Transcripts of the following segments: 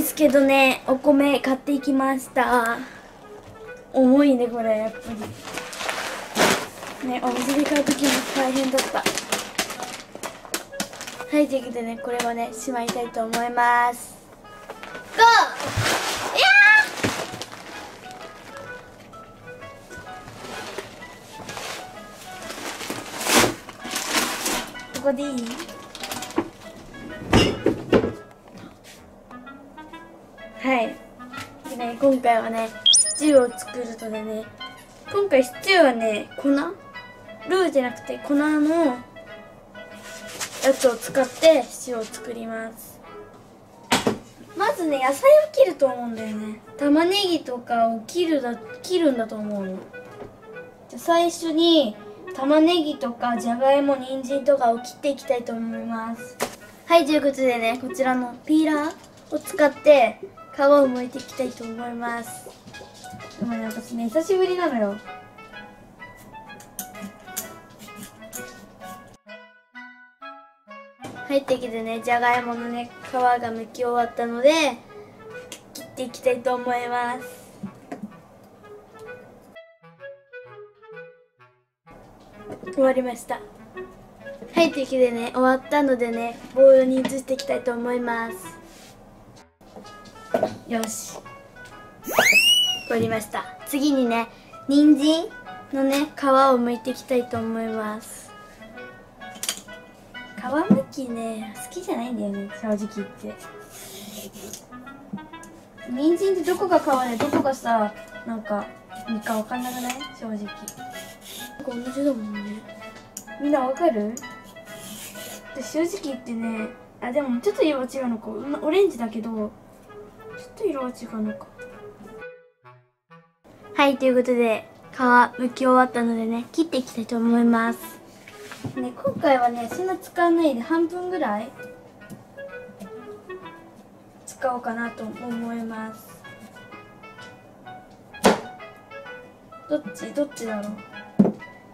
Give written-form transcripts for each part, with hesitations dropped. ですけどね、お米買っていきました。重いねこれ、やっぱりね。お店で買う時も大変だった。はい、ということでね、これをねしまいたいと思います。ゴー。ここでいい？はい。でね、今回はね、シチューを作るとでね、今回シチューはね、粉？ルーじゃなくて粉のやつを使ってシチューを作ります。まずね、野菜を切ると思うんだよね。玉ねぎとかを切るんだと思うの。じゃ最初に、玉ねぎとかじゃがいも、人参とかを切っていきたいと思います。はい、ということでね、こちらのピーラーを使って皮を剥いていきたいと思います。でもね、私ね久しぶりなのよ。はい、というわけでね、じゃがいものね皮が剥き終わったので切っていきたいと思います。終わりました。はい、というわけでね、終わったのでね、ボウルに移していきたいと思います。よし、終わりました。次にね、人参のね皮を剥いていきたいと思います。皮剥きね好きじゃないんだよね、正直言って。人参ってどこが皮でどこがさ、なんかいいか分かんなくない？正直同じだもんね。みんなわかる？正直言ってね、あ、でもちょっと色は違うのか。オレンジだけどちょっと色は違うのか。はい、ということで皮剥き終わったのでね、切っていきたいと思いますね。今回はねそんな使わないで半分ぐらい使おうかなと思います。どっちだろう。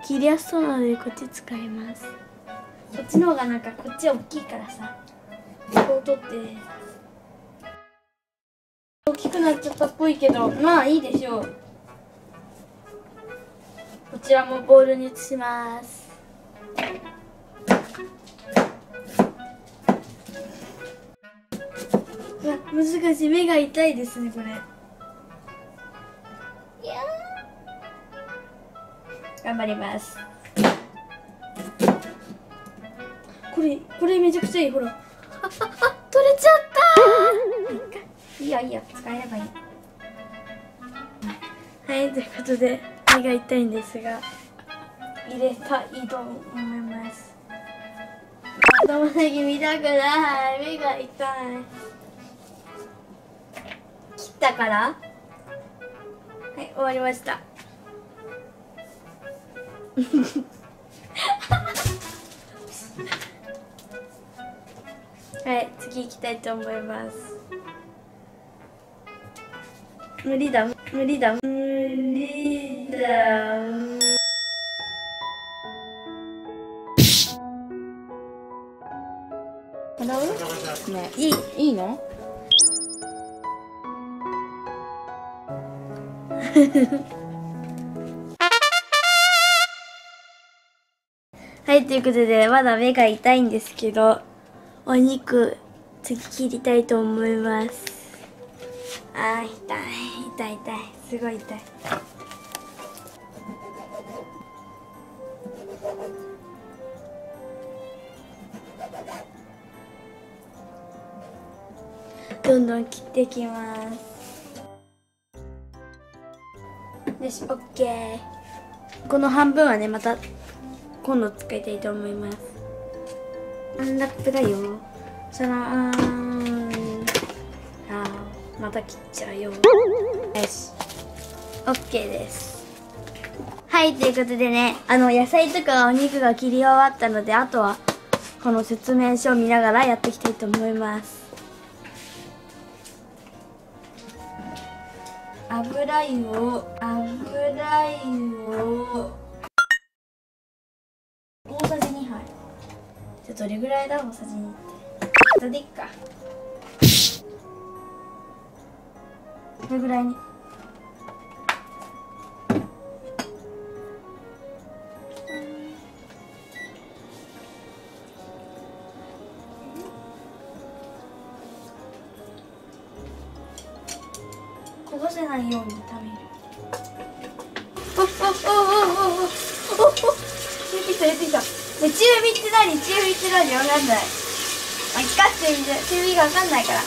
切りやすそうなのでこっち使います。こっちの方がなんか、こっち大きいからさ、こう取って大きくなっちゃったっぽいけど、まあいいでしょう。こちらもボウルに移します。うわ、難しい。目が痛いですねこれ。頑張ります。これめちゃくちゃいい。ほら、取れちゃったー。いいよいいよ、使えればいい。はい、ということで目が痛いんですが入れたいと思います。頭だけ見たくない。目が痛い。切ったから。はい、終わりました。はい、次行きたいと思います。無理だ。ね、いいの？はい、ということで、まだ目が痛いんですけど、お肉、次切りたいと思います。あー、痛い。すごい痛い。どんどん切っていきます。よし、オッケー。この半分はね、また、今度使いたいと思います。アンラップだよ。じゃらーん。あー、また切っちゃうよ。よし。オッケーです。はい、ということでね、野菜とかお肉が切り終わったので、あとは、この説明書を見ながらやっていきたいと思います。油湯を。どれぐらいだろう、さじにって。どれっか。これぐらいに。こぼせないように炒める。出てきた。中火って何？中火って何？わかんない。あ、光ってるみたい。中火がわかんないから。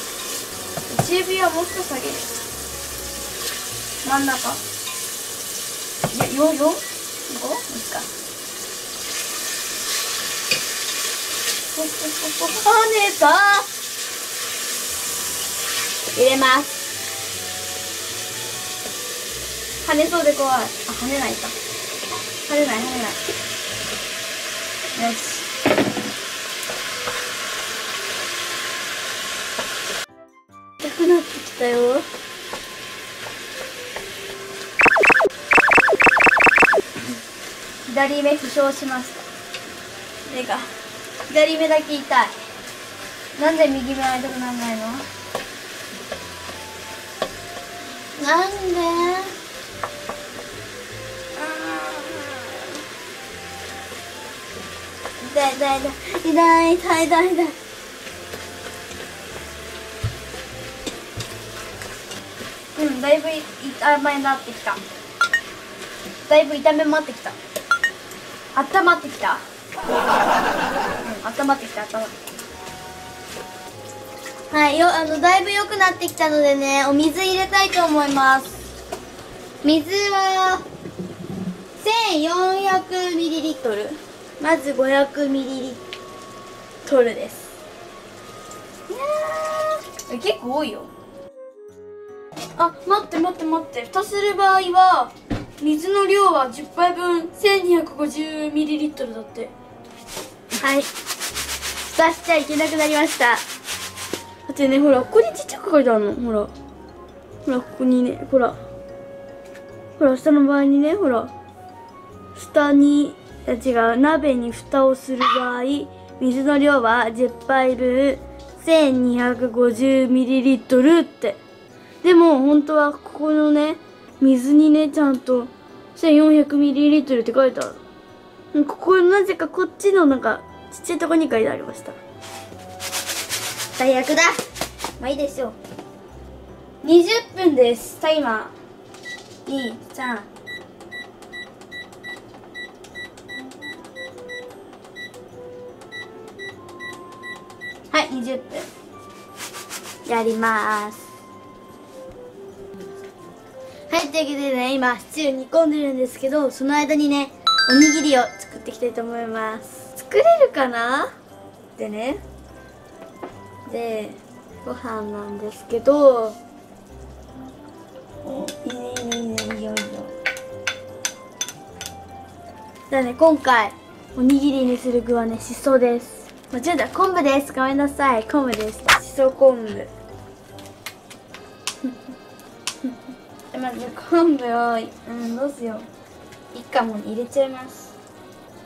中火はもう少し下げる。真ん中。いや、どこ？いいか。跳ねた。入れます。跳ねそうで怖い。あ、跳ねないか。跳ねない。よし。痛くなってきたよ。左目負傷しました。目が。左目だけ痛い。なんで右目は痛くならないの？なんで？痛い。うん、だいぶ甘いなってきた。だいぶ痛めもあってきた。あったまってきた。はい、だいぶ良くなってきたのでね、お水入れたいと思います。水は1400ml。まず500mlです。いやー、結構多いよ。あ、待って、蓋する場合は水の量は10杯分 1250ml だって。はい、蓋しちゃいけなくなりました。だってね、ほら、ここにちっちゃく書いてあるの。ほら、ここにね、ほら下の場合にね、ほら下に、違う、鍋に蓋をする場合、水の量は10杯分 1250ml って。でも本当はここのね、水にね、ちゃんと 1400ml って書いてある。ここ、なぜかこっちのなんかちっちゃいとこに書いてありました。最悪だ。まあいいでしょう。20分です。タイマー。2、3。はい、20分やります。はい、というわけでね、今シチュー煮込んでるんですけど、その間にね、おにぎりを作っていきたいと思います。作れるかなでね、でご飯なんですけど、いいよだね。今回おにぎりにする具はね、しそです。間違えた、昆布です。ごめんなさい、昆布です。しそ昆布。まず昆布を、どうしよう。一貫も入れちゃいます。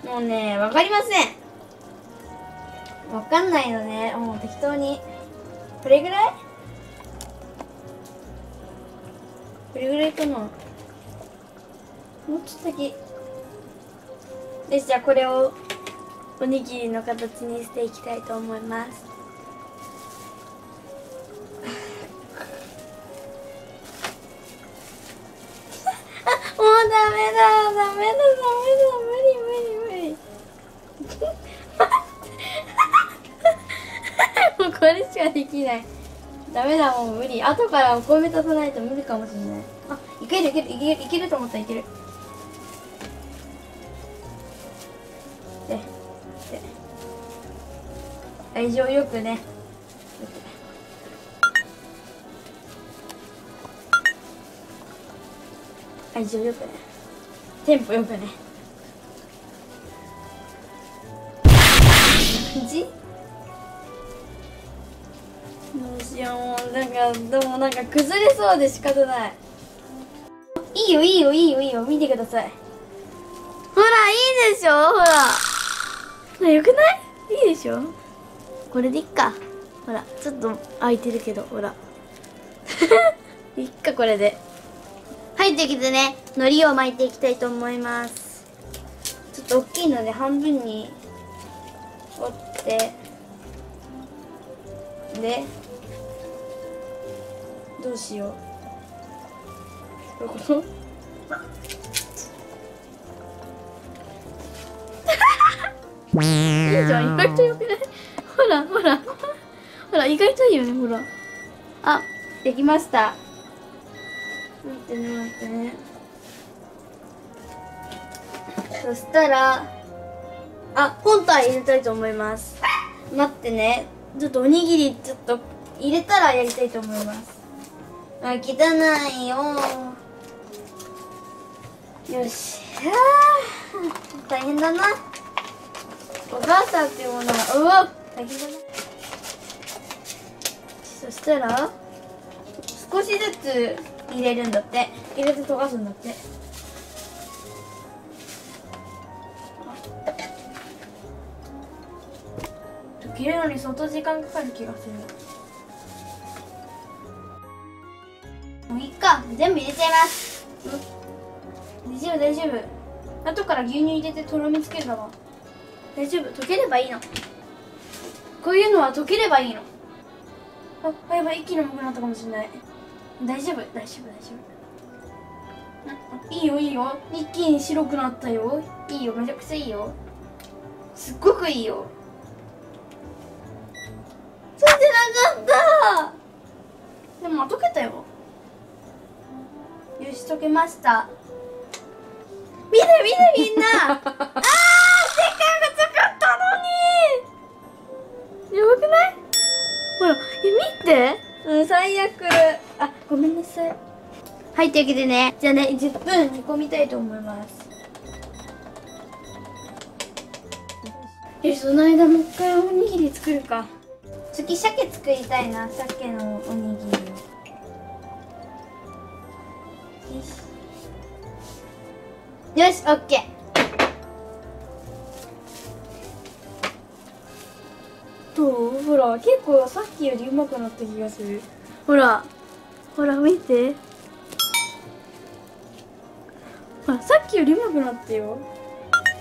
もうね、わかりません。わかんないのね、もう適当に。これぐらいかな。もうちょっとだけ。よし、じゃあこれを。おにぎりの形にしていきたいと思います。あ、もうダメだ、無理。もうこれしかできない。ダメだ、もう無理。後からお米足さないと無理かもしれない。あ、いけると思ったらいける。愛情よくね。テンポよくね。どうしよう、もうなんか崩れそうで仕方ない。いいよ、見てください。ほら、いいでしょ、ほら。よくない？いいでしょ。これでいっか。ほら、ちょっと空いてるけど、ほら。いっか、これで。はい、ということでね、海苔を巻いていきたいと思います。ちょっと大きいので半分に折って、で、どうしよう。これこそいいじゃん、意外とよくないほら、ほら。ほら、意外といいよね、ほら。あ、できました。待ってね、待ってね。そしたら、あ、本体入れたいと思います。待ってね。ちょっとおにぎり、ちょっと入れたらやりたいと思います。あ、汚いよ。よし。あ、大変だな。お母さんっていうものは、うわ、大変だな。そしたら、少しずつ入れるんだって。入れて溶かすんだって。切るのに相当時間かかる気がする。もういいか、全部入れちゃいます。大丈夫、大丈夫。後から牛乳入れてとろみつけるだわ。大丈夫、溶ければいいの。こういうのは溶ければいいの。あ、やばい、一気に重くなったかもしれない。大丈夫、大丈夫、大丈夫。いいよ、いいよ。一気に白くなったよ。いいよ、めちゃくちゃいいよ。すっごくいいよ。ついてなかった。でも、溶けたよ。よし、溶けました。見て、見て、みんな。ああ、時間がかかったのに。やばくない？ほら、見て。うん、最悪。あ、ごめんなさい。はい、というわけでね、じゃあね、10分煮込みたいと思います。よし、その間もう一回おにぎり作るか。次、鮭作りたいな、鮭のおにぎり。よし、オッケー。どう？ほら、結構さっきよりうまくなった気がする。ほら、ほら見て。ほら、さっきよりうまくなったよ。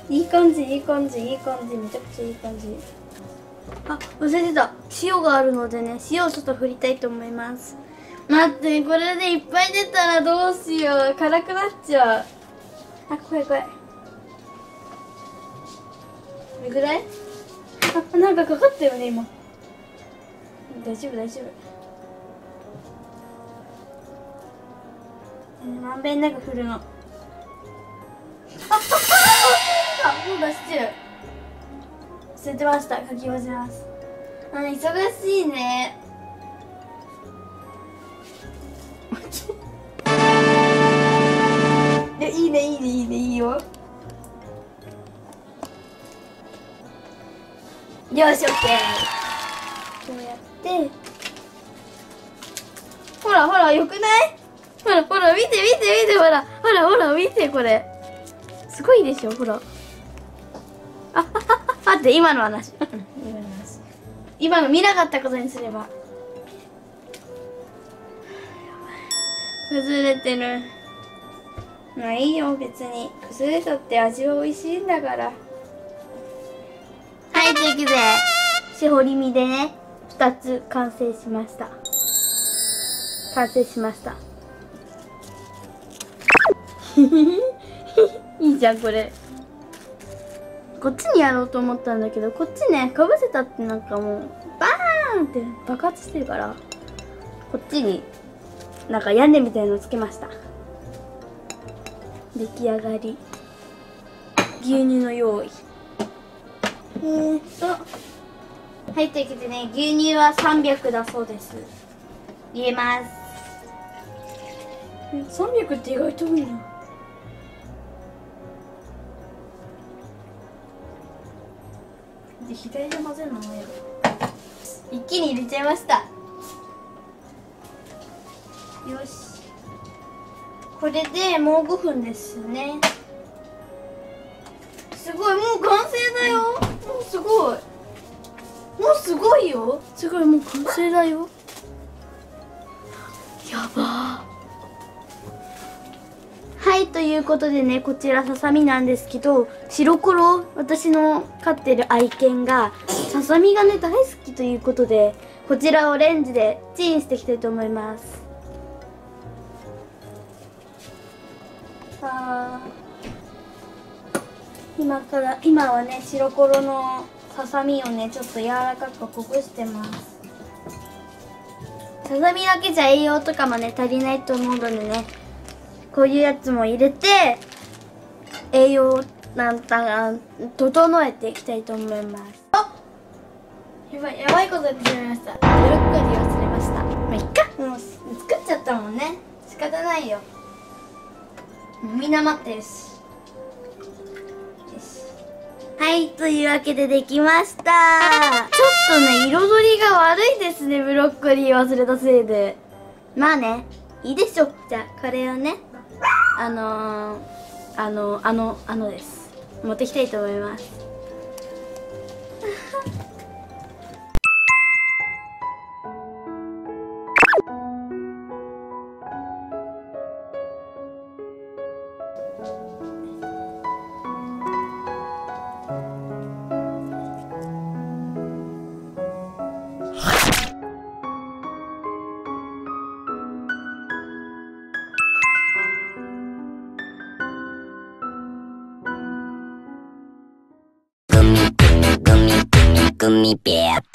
いい感じ、いい感じ、いい感じ、めちゃくちゃいい感じ。あ、忘れてた。塩があるのでね、塩をちょっと振りたいと思います。待って、これでいっぱい出たらどうしよう。辛くなっちゃう。あ、怖い怖い。これぐらい？あ、なんかかかったよね、今。大丈夫、大丈夫。まんべんなく振るの。あ、あ、もう出してる。忘れてました、書き忘れます。あ、忙しいね。いいね、いいね、いいね、いいよ。よし、オッケー。こうやって。ほらほら、よくない？ほらほら、見て見て見て、ほらほらほら、見てこれ。すごいでしょ、ほら。あっはっは、待って、今の話。今の話。今の見なかったことにすれば。崩れてる。まあいいよ、別に。崩れたって味は美味しいんだから。はい、というわけで、絞り身でね、2つ完成しました。完成しました。いいじゃん、これ。こっちにやろうと思ったんだけど、こっちね、かぶせたってなんかもう、バーンって爆発してるから、こっちになんか屋根みたいのつけました。出来上がり。牛乳の用意。はい、というわけでね、牛乳は300だそうです。入れます。300って意外と多いな。で、左で混ぜるのもやる。一気に入れちゃいました。よし、これでもう5分ですね。すごい、もう完成だよ。もうすごい、もうすごいよ。すごい、もう完成だよ。やばー。はい、ということでね、こちらささみなんですけど、白コロ、私の飼ってる愛犬がささみがね大好きということで、こちらをレンジでチンしていきたいと思います。今はね、白コロのささみをねちょっと柔らかくほぐしてます。ささみだけじゃ栄養とかもね足りないと思うのでね、こういうやつも入れて栄養なんか整えていきたいと思います。あっ、やばいことやってしまいました。うっかり忘れました。まあいっか、もう作っちゃったもんね、仕方ないよ。みんな待ってるし。はい、というわけでできました。ちょっとね、彩りが悪いですね、ブロッコリー忘れたせいで。まあね、いいでしょ。じゃあこれをね、です持ってきたいと思います。Gummy bear.